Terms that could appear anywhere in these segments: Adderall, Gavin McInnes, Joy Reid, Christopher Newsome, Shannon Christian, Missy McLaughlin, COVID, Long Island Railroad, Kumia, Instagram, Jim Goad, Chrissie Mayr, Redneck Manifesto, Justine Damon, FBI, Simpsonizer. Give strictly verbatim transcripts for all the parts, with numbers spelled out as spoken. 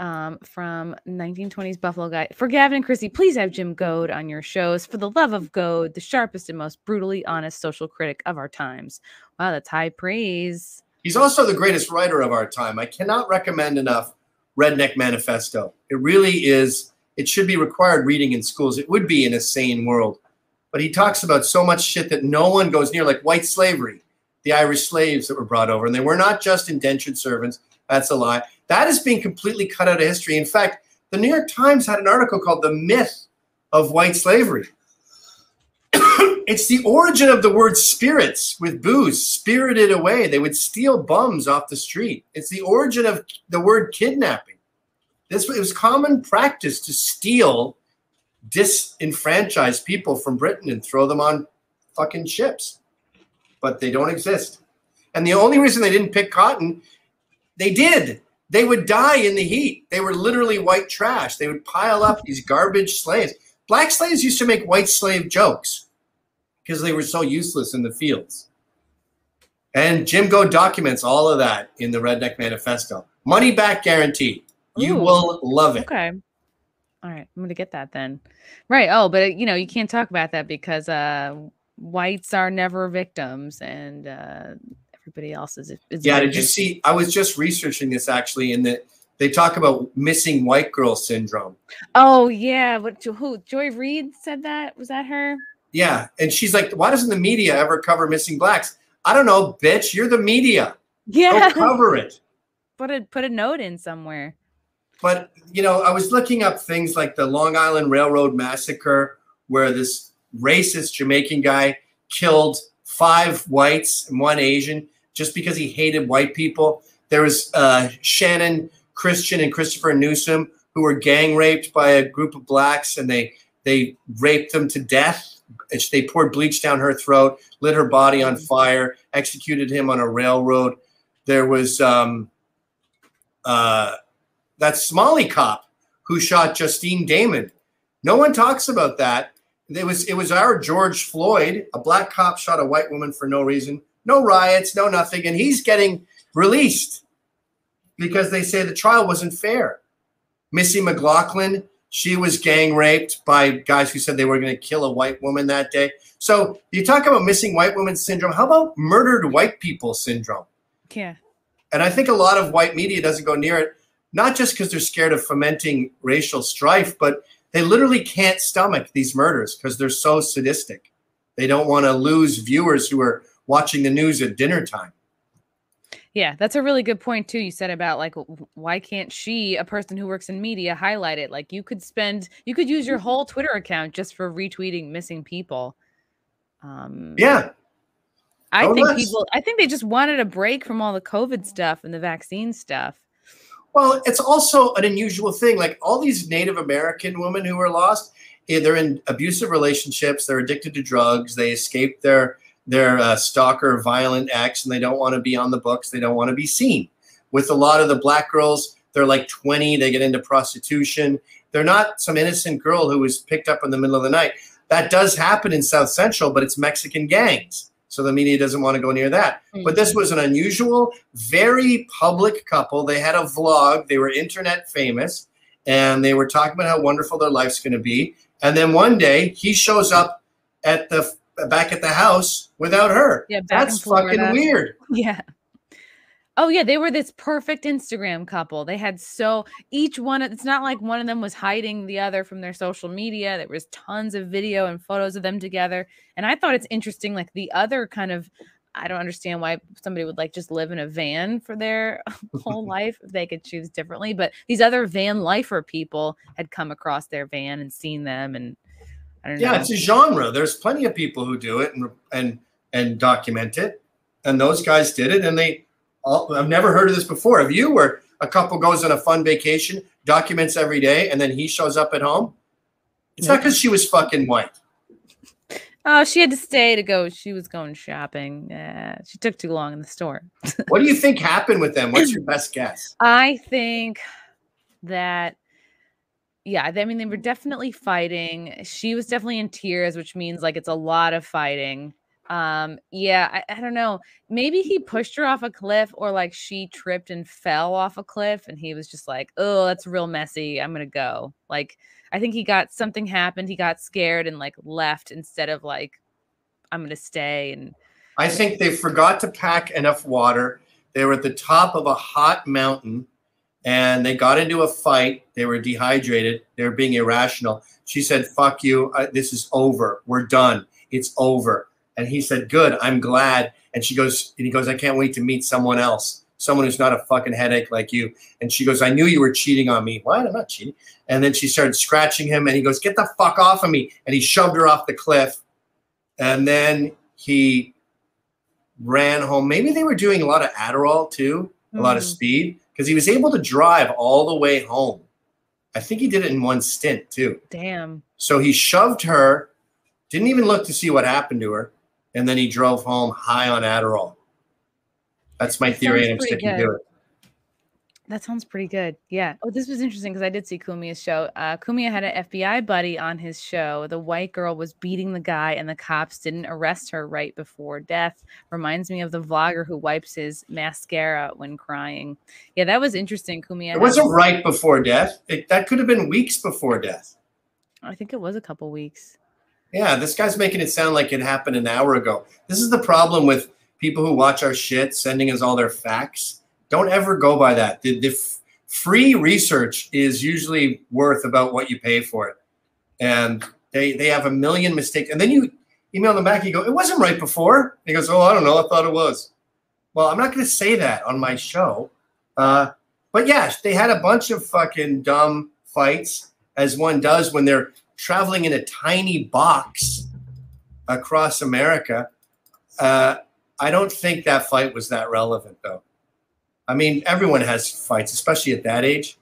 um, from nineteen twenties Buffalo Guy. For Gavin and Chrissie, please have Jim Goad on your shows. For the love of Goad, the sharpest and most brutally honest social critic of our times. Wow, that's high praise. He's also the greatest writer of our time. I cannot recommend enough Redneck Manifesto. It really is. It should be required reading in schools. It would be in a sane world. But he talks about so much shit that no one goes near, like white slavery, the Irish slaves that were brought over. And they were not just indentured servants. That's a lie. That is being completely cut out of history. In fact, the New York Times had an article called The Myth of White Slavery. It's the origin of the word spirits with booze, spirited away. They would steal bums off the street. It's the origin of the word kidnapping. This, it was common practice to steal disenfranchised people from Britain and throw them on fucking ships. But they don't exist. And the only reason they didn't pick cotton, they did. They would die in the heat. They were literally white trash. They would pile up these garbage slaves. Black slaves used to make white slave jokes because they were so useless in the fields. And Jim Goad documents all of that in the Redneck Manifesto. Money back guarantee. You Ooh. Will love it. Okay. All right. I'm going to get that then. Right. Oh, but you know, you can't talk about that because uh, whites are never victims and uh, everybody else is. is yeah. Did victim. you see? I was just researching this actually in the They talk about missing white girl syndrome. Oh, yeah. What, who? Joy Reid said that? Was that her? Yeah. And she's like, why doesn't the media ever cover missing blacks? I don't know, bitch. You're the media. Yeah. Don't cover it. Put a, put a note in somewhere. But, you know, I was looking up things like the Long Island Railroad massacre, where this racist Jamaican guy killed five whites and one Asian just because he hated white people. There was uh, Shannon Christian and Christopher Newsome, who were gang raped by a group of blacks, and they they raped them to death. They poured bleach down her throat, lit her body on fire, executed him on a railroad. There was um, uh, that Somali cop who shot Justine Damon. No one talks about that. It was, it was our George Floyd. A black cop shot a white woman for no reason. No riots, no nothing, and he's getting released. Because they say the trial wasn't fair. Missy McLaughlin, she was gang raped by guys who said they were going to kill a white woman that day. So you talk about missing white woman syndrome. How about murdered white people syndrome? Yeah. And I think a lot of white media doesn't go near it, not just because they're scared of fomenting racial strife, but they literally can't stomach these murders because they're so sadistic. They don't want to lose viewers who are watching the news at dinner time. Yeah, that's a really good point, too. You said about, like, why can't she, a person who works in media, highlight it? Like, you could spend, you could use your whole Twitter account just for retweeting missing people. Um, yeah. I oh, think yes. people, I think they just wanted a break from all the COVID stuff and the vaccine stuff. Well, it's also an unusual thing. Like, all these Native American women who were lost, they're in abusive relationships, they're addicted to drugs, they escaped their... They're uh, stalker, violent acts, and they don't want to be on the books. They don't want to be seen. With a lot of the black girls, they're like twenty. They get into prostitution. They're not some innocent girl who was picked up in the middle of the night. That does happen in South Central, but it's Mexican gangs. So the media doesn't want to go near that. Mm-hmm. But this was an unusual, very public couple. They had a vlog. They were internet famous. And they were talking about how wonderful their life's going to be. And then one day, he shows up at the – back at the house without her. Yeah, that's fucking weird. Yeah. Oh yeah, they were this perfect Instagram couple. They had so each one. It's not like one of them was hiding the other from their social media. There was tons of video and photos of them together. And I thought it's interesting. Like the other kind of, I don't understand why somebody would like just live in a van for their whole life if they could choose differently. But these other van lifer people had come across their van and seen them and. Yeah, know. It's a genre. There's plenty of people who do it and and and document it, and those guys did it. And they, all, I've never heard of this before. Have you? Where a couple goes on a fun vacation, documents every day, and then he shows up at home. It's yeah. not because she was fucking white. Oh, she had to stay to go. She was going shopping. Yeah, she took too long in the store. What do you think happened with them? What's your best guess? I think that. Yeah, I mean, they were definitely fighting. She was definitely in tears, which means like it's a lot of fighting. Um, yeah, I, I don't know. Maybe he pushed her off a cliff, or like she tripped and fell off a cliff and he was just like, oh, that's real messy, I'm going to go. Like, I think he got something happened. He got scared and like left instead of like, I'm going to stay. And I think they forgot to pack enough water. They were at the top of a hot mountain and they got into a fight. They were dehydrated. They were being irrational. She said, fuck you. Uh, this is over. We're done. It's over. And he said, good, I'm glad. And she goes, and he goes, I can't wait to meet someone else, someone who's not a fucking headache like you. And she goes, I knew you were cheating on me. What? I'm not cheating. And then she started scratching him and he goes, get the fuck off of me. And he shoved her off the cliff. And then he ran home. Maybe they were doing a lot of Adderall too, a mm-hmm. lot of speed, because he was able to drive all the way home. I think he did it in one stint too. Damn. So he shoved her, didn't even look to see what happened to her. And then he drove home high on Adderall. That's my theory, and I'm sticking to it. That sounds pretty good. Yeah. Oh, this was interesting because I did see Kumia's show. Uh, Kumia had an F B I buddy on his show. The white girl was beating the guy and the cops didn't arrest her right before death. Reminds me of the vlogger who wipes his mascara when crying. Yeah, that was interesting, Kumia. It wasn't right before death. It, that could have been weeks before death. I think it was a couple weeks. Yeah, this guy's making it sound like it happened an hour ago. This is the problem with people who watch our shit, sending us all their facts. Don't ever go by that. The, the f free research is usually worth about what you pay for it. And they they have a million mistakes. And then you email them back, you go, it wasn't right before. And he goes, oh, I don't know, I thought it was. Well, I'm not going to say that on my show. Uh, but yeah, they had a bunch of fucking dumb fights, as one does when they're traveling in a tiny box across America. Uh, I don't think that fight was that relevant, though. I mean, everyone has fights, especially at that age.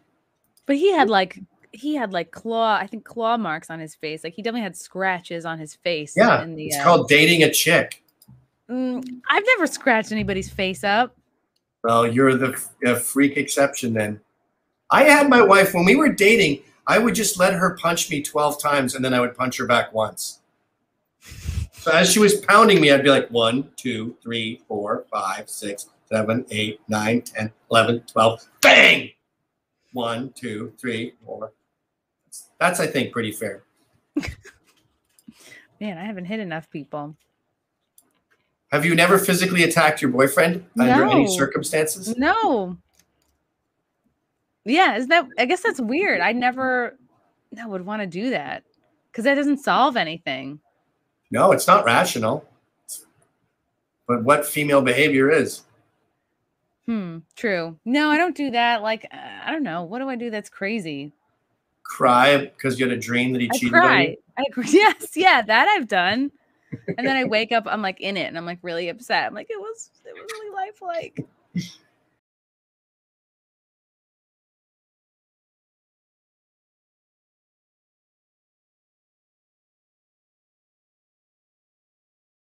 But he had like he had like claw, I think claw marks on his face. Like he definitely had scratches on his face. Yeah, in the, it's uh, called dating a chick. Mm, I've never scratched anybody's face up. Well, you're the, the freak exception then. I had my wife, when we were dating, I would just let her punch me twelve times and then I would punch her back once. So as she was pounding me, I'd be like, one, two, three, four, five, six, seven, eight, nine, ten, eleven, twelve, bang! One, two, three, four. That's, I think, pretty fair. Man, I haven't hit enough people. Have you never physically attacked your boyfriend no. under any circumstances? No. Yeah, is that? I guess that's weird. I never, no, would want to do that because that doesn't solve anything. No, it's not rational. But what female behavior is? Hmm. True. No, I don't do that. Like, uh, I don't know. What do I do that's crazy? Cry because you had a dream that he I cheated cry. on you. I cry. Yes. Yeah, that I've done. And then I wake up. I'm like in it, and I'm like really upset. I'm like, it was, it was really lifelike.